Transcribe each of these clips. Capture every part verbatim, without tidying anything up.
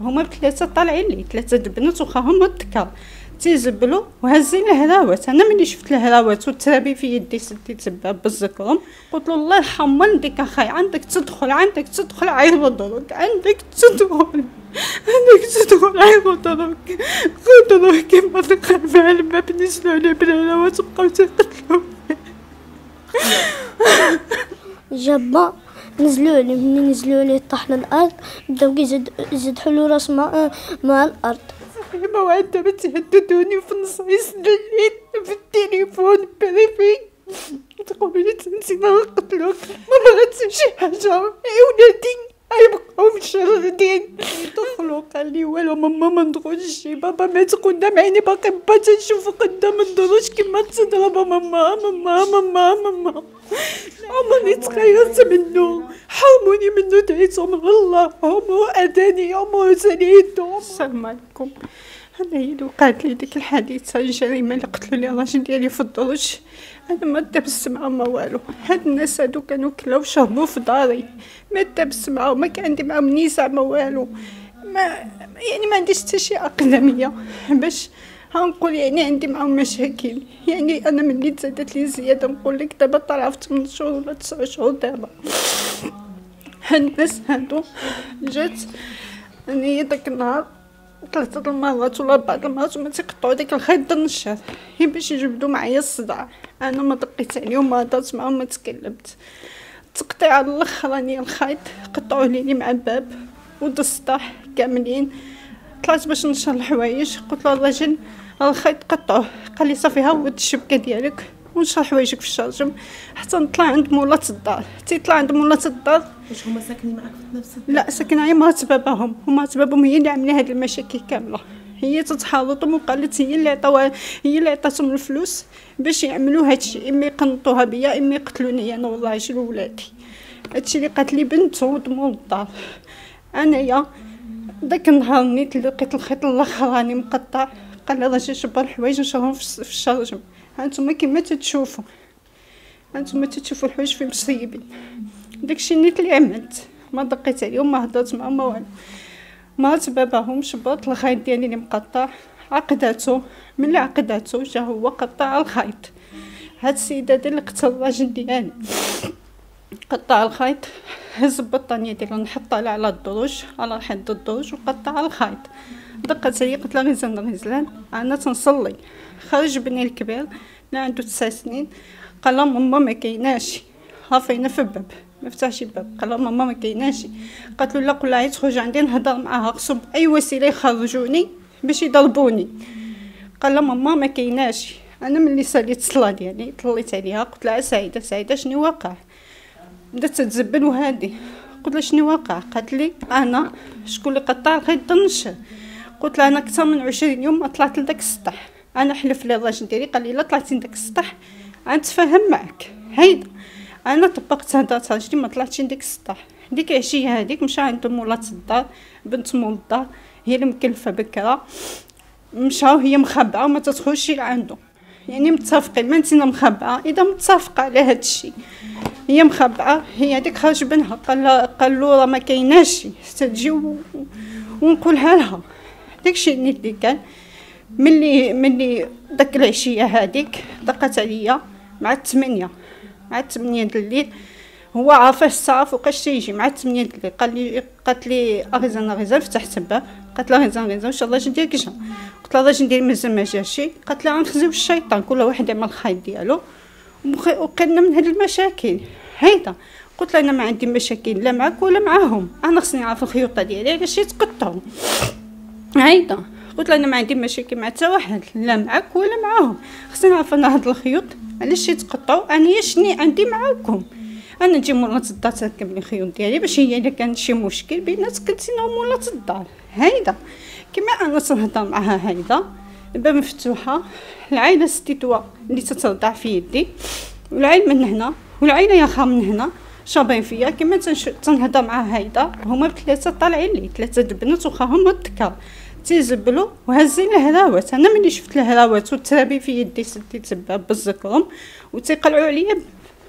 هما بثلاثه طالعين لي ثلاثه البنات واخا هما الذكر تيزبلوا وهازين الهراوات. انا ملي شفت الهراوات والترابي في يدي سدي تباب بالذكرهم قلت له الله يرحمن ديك اخاي عندك تدخل عندك تدخل عير وضرك عندك تدخل عندك تدخل عير وضرك خذ ضرك ما تقرب على الباب نزلوا عليه بالهراوات وبقاو تيقتلوا جبا نزلوا لي ملي نزلوا لي طاح للارض بداو يزد يزدحوا له راس مع مع الارض صاحبه وعاد بتهددوني في النصيص الليل في التليفون بريفي تقولي لي تنسي نقتلوك ما بغيتش شي حاجه يا ولادي غيبقاو مشردين يدخلوا قال لي والو ماما ما ندخلش بابا مات قدام عيني باقي با تنشوف قدام الدروج كيما تضرب ماما ماما ماما ماما عمرني تخيرت منو حرموني منو دعيتهم الله عمرو أداني عمرو سنيتهم. السلام عليكم. أنا هي اللي وقعت لي ديك الحادثة الجريمة اللي قتلوا لي الراجل ديالي في الدروج. أنا ما دا بالسمعة ما والو، هاد الناس هادو كانوا كلاو شربوا في داري، ما دا بالسمعة وما كان عندي معاهم نزاع ما والو، ما يعني ما عنديش حتى شي أقدمية باش غنقول يعني عندي معاهم مشاكل. يعني انا ملي تزادت لي زياده نقول لك دابا طالعه في ثمن شهور ولا تسع شهور. دابا هاد الناس هادو جات يعني داك النهار ثلاثه المرات ولا بعض المرات وما تيقطعوا داك الخيط ديال النشاط غير باش يجبدوا معايا الصداع. انا ما دقيت عليهم ما هضرت معاهم ما تكلمت. تقطيع على الاخراني الخيط قطعوه لي مع الباب ود السطح كاملين. طلعت باش نشر الحوايج قلت له الراجل الخيط قطعوه، قال لي صافي هاود الشبكه ديالك ونشر حوايجك في الشارجم حتى نطلع عند مولات الدار. تيطلع عند مولات الدار واش هما ساكنين معاك في نفس الدار؟ لا ساكنه عند مرات باباهم، ومرات باباهم هي اللي عامله هاد المشاكل كامله، هي تتحاوطهم وقالت هي اللي عطاوها هي اللي عطاتهم الفلوس باش يعملوا هادشي، اما يقنطوها بيا اما يقتلوني انا والله يجلو ولادي. هادشي اللي قالت لي بنته ودمور الدار. انايا داك النهار نيت لقيت الخيط الاخراني مقطع قال لي راجل شبر الحوايج نشرهم في الشرجم. هانتوما كيما تتشوفوا هانتوما تتشوفوا الحوايج فين مصيبين. داكشي نيت اللي عملت ما دقيت عليهم ما هضرت معهم ما والو. مرات باباهم شبرت الخيط ديالي اللي مقطع عقداتو، ملي عقداتو جا هو قطع الخيط. هاد السيده اللي قتل الراجل ديالي قطع الخيط، هز البطانيه ديالو نحطها على الدروج على حد الدروج وقطع الخيط. دقت عليا قلت لها غيزان غيزلان انا تنصلي. خرج بني الكبير اللي عنده تسع سنين قال لها ماما ما كايناش هافينا في الباب ما فتحش الباب. قال لها ماما ما كايناش، قالت له لا قول لها تخرج عندي نهضر معاها خصهم باي وسيله يخرجوني باش يضربوني. قال لها ماما ما كايناش. انا ملي صليت الصلاه ديالي طليت عليها قلت لها سعيده سعيده شنو واقع؟ بدات تتزبل وهادي قلت لها شنو واقع؟ قالت لي انا شكون اللي قطع الخيط ديال النشر؟ قلت لها انا اكثر من عشرين يوم ما طلعت لذاك السطح. انا حلف لي الراجل ديالي قال لي الا طلعتي لذاك السطح غنتفاهم معاك. هيدا انا طبقت هضرات راجلي ما طلعتش لذاك السطح. ديك العشيه هذيك مشى عند مولات الدار بنت مول الدار هي اللي مكلفه بكره، مشاو هي مخبعه وما تدخلش لعندو يعني متفقين ما نتينا مخبعه اذا متفقه على هذا الشيء. هي مخبعه هي هذيك خرج بنها قال قال له راه ما كايناش تجي ونقولها لها. داكشي اللي كان ملي ملي داك العشيه هذيك دقت عليا مع الثمانية مع الثمانية د الليل. هو عارفه الساعه فوقاش تيجي مع الثمانية د الليل. قال لي قالت لي غيزان غيزان فتحت الباب قالت لها غيزان غيزان واش الراجل ديالك جا؟ قلت لها الراجل ديالي مازال ما جاش. قالت لها غنخزيو الشيطان كل واحد يعمل الخيط ديالو وقلنا من هاد المشاكل. هيدا قلت لها انا ما عندي مشاكل لا معاك ولا معاهم، انا خصني نعرف الخيوطه ديالي علاش تقطعهم. هيدا قلت لها انا ما عندي مشاكل مع حتى واحد لا معاك ولا معاهم، خصني نعرف انا هاد الخيوط علاش تقطعوا انا شني عندي معاكم. انا نجي مولات الدار تركب لي الخيوط ديالي باش هي الا كان شي مشكل بيناتك نتينا مولات الدار. هيدا كما انا تنهضر معها هيدا الباب مفتوحه العيله ستيتوا اللي تترضع في يدي والعين من هنا والعيله ياخا من هنا شابين فيا كما تنهضر مع هيدا. هما بثلاثه طالعين لي ثلاثه البنات واخا هما الذكر تيزبلوا وهازين الهراوات. انا ملي شفت الهراوات والترابي في يدي سديت تباب بالزكرم وتيقلعوا عليا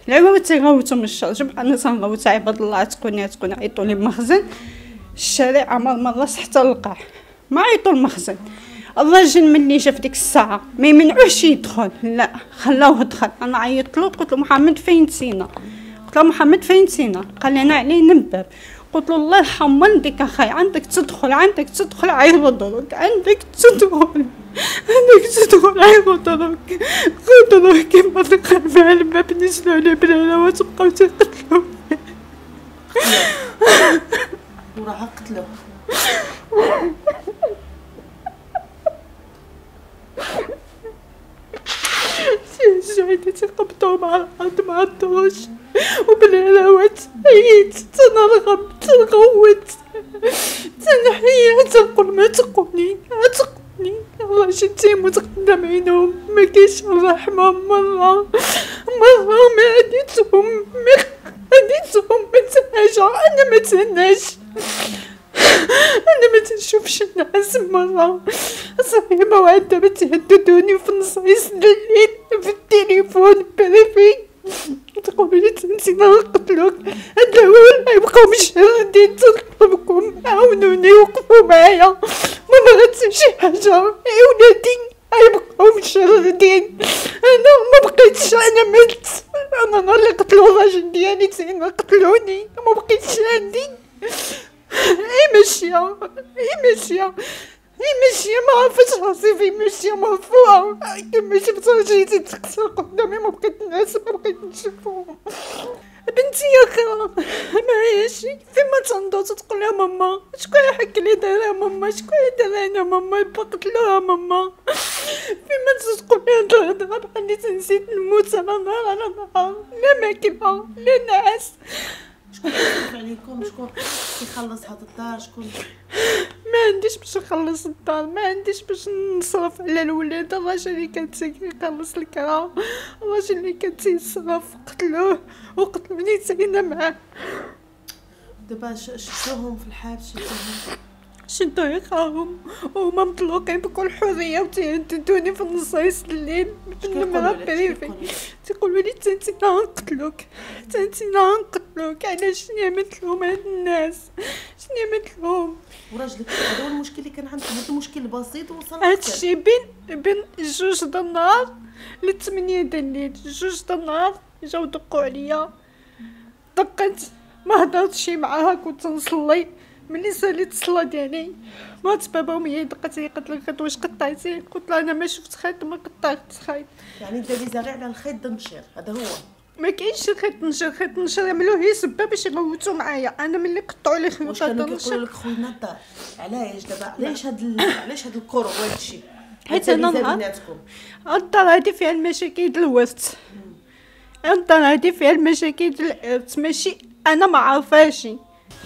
العوامات تيغوتوا من الشرج. انا تنغوت عباد الله تقوني تقوني عيطوا لي المخزن الشارع عمر ما راس حتى القاع ما عيطوا المخزن. الراجل ملي جا في ديك الساعه ما يمنعوهش يدخل، لا خلاوه دخل. انا عيطت له قلت له محمد فين نسينا، قلت له محمد فين نسينا، قال لي انا علينا الباب. قلت له الله يرحم والديك اخاي عندك تدخل عندك تدخل عير ضرك عندك تدخل عندك تدخل عير ضرك خذ ضرك ما تقرب على الباب نزلوا عليه بالعلاوات وبقاو تيقتلوا وراها قتلوه. سعيدة تقبطوا مع الأرض مع الدروج وبالعلاوات عييت تنرغب تنغوت تنحيا تنقول ما تقولني تقولني. الراجل تيموت قدام عينهم ما كاينش الرحمة. مرة مرة ما عديتهم ما عديتهم ما تنهاجا. أنا ما تنهاش انا ما تنشوفش الناس. مره صاحبه وعندها بتهددوني في النص يسللين في التليفون بريفي تقول لي تنسينا نقتلوك. هذا هو غيبقاو مشردين تنطلبكم عاونوني وقفوا معايا ما بغيت شي حاجه. يا ولادي غيبقاو مشردين. انا ما بقيتش، انا ملت. انا انا اللي قتلوا الراجل ديالي تينا قتلوني ما بقيتش عندي. اي ماشيه اي ماشيه اي ماشيه ما عرفتش راسي في ماشيه مرفوعه. كما شفت رجليتي تتكسر قدامي ما بقيت ناس ما بقيت نشوفهم. بنتي اخرى معايا شي فيما تنضو تقول لها ماما شكون حك لي دارها ماما شكون دارها انا ماما بقتلوها ماما. فيما تقول لها الهضره بحال لي تنسيت نموت انا نهار على نهار لا ماكبه لا نعاس. شكون كيخلص عليكم؟ شكون كيخلص هاد الدار؟ شكون؟ ما عنديش باش نخلص الدار، ما عنديش باش نصرف على الولاد. الراجل اللي كان تيخلص الكرا، الراجل اللي كان تيصرف قتلوه وقتلوني تاينا معاه. دابا شدوهم في الحبس، شدوهم شدو يخاهم وهما مطلوقين بكل حريه وتيهددوني في النص الليل بالنمره بريفي تيقولوا لي تنتينا غنقتلوك تنتينا غنقتلوك. علاش شنو عملت لهم هاد الناس؟ شنو عملت لهم؟ وراجلك هذا هو المشكل اللي كان عندك، هذا المشكل البسيط وصل هادشي بين بين جوج د النهار لثمانية د الليل. جوج د النهار جاو دقوا عليا، دقت ما هضرتش معاها كنت نصلي. ملي ساليت الصلاة ديالي مرات بابا وميا دقاتلي قالت لي الخيط واش قطعتي؟ قلت لها انا ما شفت خيط ما قطعت خيط. يعني انت اللي زارع على الخيط دنشير هذا هو؟ ما كاينش الخيط دنشير، خيط دنشير عملوه هي سبه باش يغوتوا معايا. انا ملي قطعوا لي خيوط دنشير واش كنقول لك خوينا الدار علاش دابا علاش هاد علاش هاد الكره وهذا الشيء؟ حيت انا بيناتكم الدار هادي فيها المشاكل ديال الورث، الدار هادي فيها المشاكل ديال الارث ماشي انا ما عارفاش.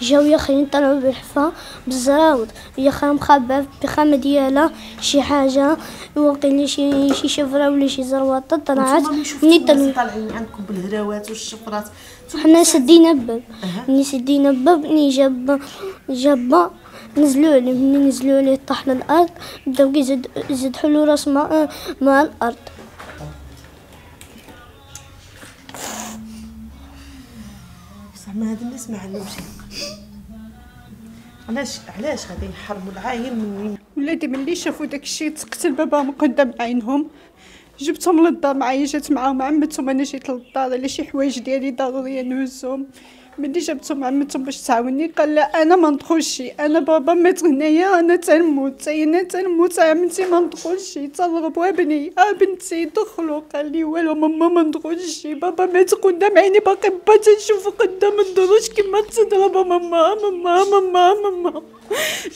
جاو يا خي طلعوا بالحفا بالزراود يا خا مخبى بخامه ديالها شي حاجه واقيلا شي شي شفره ولا شي زروطه طلعت. ملي طلعوا طالعين عندكم بالهراوات والشفرات حنا سدينا الباب. ملي سدينا الباب ني جاب جاب نزلوا عليه. ملي نزلوا عليه طاح للارض بداو كيزد زد حلو راس مع مع الارض. ما هاد الناس ما عندهمش علاش علاش غادي يحرموا العايل مني؟ ولادي ملي شافوا داكشي تقتل باباهم قدام عينهم جبتهم للدار معايا. جات معاهم عمتهم، انا جيت للدار على شي حوايج ديالي ضروريه نهزهم. ملي جبتهم عمتهم باش تعاوني قال لا انا ما ندخلش، انا بابا مات هنايا انا تنموت انا تنموت عمتي ما ندخلش. تضربوا ابني اه بنتي دخلوا. قال لي والو ماما ما ندخلش بابا مات قدام عيني باقي با تنشوفو قدام الدروج كيما تضرب ماما ماما ماما ماما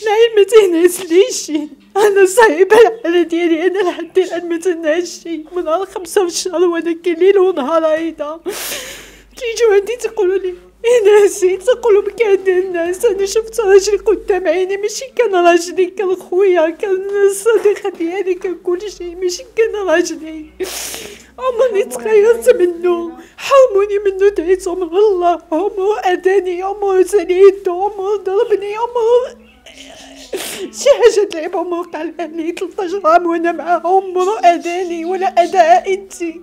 العين ما تينعسليش. انا صايبه الحاله ديالي انا لحد الان ما تنعسش من نهار خمسة في الشهر وانا كليل ونهار عايده تيجيو عندي تيقولوا لي ناسي تقولوا بكاد الناس. انا شفت راجلي قدام عيني ماشي كان راجلي كان خويا كان الصديقه ديالي كان كلشي ماشي كان راجلي. عمرني تخيرت منو حرموني منو دعيتو من الله. عمرو اداني عمرو تنيدو عمرو ضربني عمرو شي حاجه تلعبها وما وقع لي ثلاثة عشر عام وانا معاهم، مرو اداني ولا اداء انتي.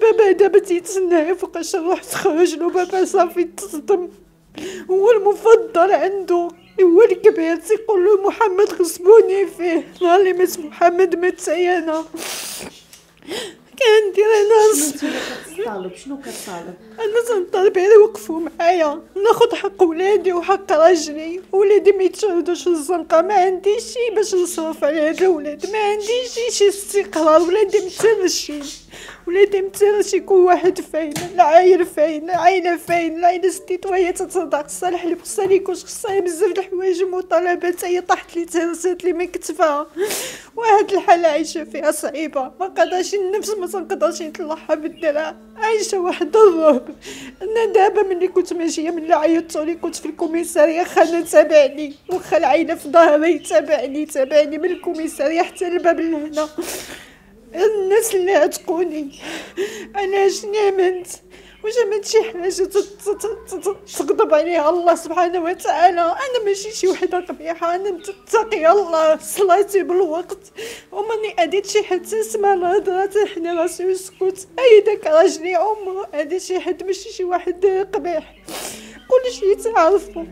بابا دابا تيتسنى فوقاش نروح تخرج له، بابا صافي تصدم، هو المفضل عنده، هو الكبير، تيقول له محمد غصبوني فيه. نهار اللي مات محمد مات انا، كندير انا شنو كتطالب؟ انا تنطالب غير يوقفوا معايا، ناخذ حق ولادي وحق راجلي، ولادي ما يتشردوش الزنقه، ما عندي شي باش نصرف على هاد الولاد، ما عندي شي شي استقرار، ولادي مترشين، ولادي مترشين، كل واحد فين، العايل فين، العايله فين، العايله ستيت وهي تتصدق، خصها الحلب، خصها الكوش، خصها بزاف د الحوايج ومطالبات، هي طاحت لي تهرست لي من كتفها، وهاد الحاله عايشه فيها صعيبه، ما قداش النفس ما تنقدرش نطلعها بالدرع، عايشه واحد الرهب. انا دابا ملي كنت ماشيه، ملي عيطتوا لي كنت في الكوميساريه، خانا تابعني وخا العيله في ظهري، تابعني تابعني من الكوميساريه حتى الباب لهنا. الناس اللي عتقوني انا شنو عملت؟ واش عملت شي حاجه تغضب عليها الله سبحانه وتعالى؟ انا ماشي شي وحده قبيحه، انا متقيه الله، صلاتي بالوقت، وماني اديت شي حد تسمع الهضره تحني راسي وسكت. اي داك راجلي عمره اديت شي حد، ماشي شي واحد قبيح، كلشي تعرفو.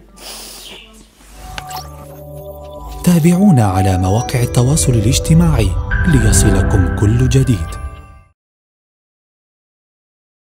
تابعونا على مواقع التواصل الاجتماعي ليصلكم كل جديد.